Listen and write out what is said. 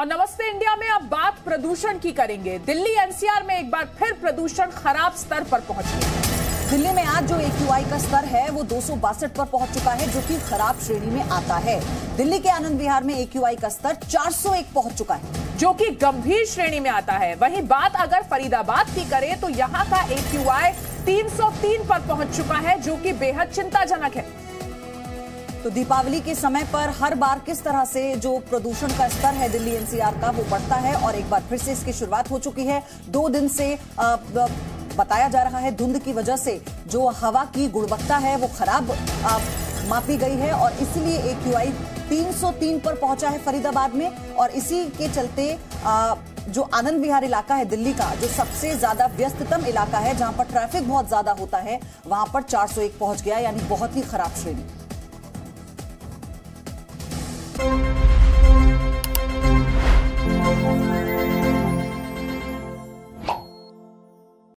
और नमस्ते इंडिया में अब बात प्रदूषण की करेंगे। दिल्ली एनसीआर में एक बार फिर प्रदूषण खराब स्तर पर पहुंच गया। दिल्ली में आज जो AQI का स्तर है वो 262 पर पहुंच चुका है, जो कि खराब श्रेणी में आता है। दिल्ली के आनंद विहार में AQI का स्तर 401 पहुंच चुका है, जो कि गंभीर श्रेणी में आता है। वहीं बात अगर फरीदाबाद की करें तो यहाँ का AQI 303 पर पहुंच चुका है, जो कि बेहद चिंताजनक है। तो दीपावली के समय पर हर बार किस तरह से जो प्रदूषण का स्तर है दिल्ली एनसीआर का वो बढ़ता है और एक बार फिर से इसकी शुरुआत हो चुकी है। 2 दिन से बताया जा रहा है धुंध की वजह से जो हवा की गुणवत्ता है वो खराब मापी गई है और इसलिए AQI 303 पर पहुंचा है फरीदाबाद में। और इसी के चलते जो आनंद विहार इलाका है दिल्ली का, जो सबसे ज्यादा व्यस्ततम इलाका है, जहां पर ट्रैफिक बहुत ज्यादा होता है, वहां पर 401 पहुंच गया, यानी बहुत ही खराब श्रेणी।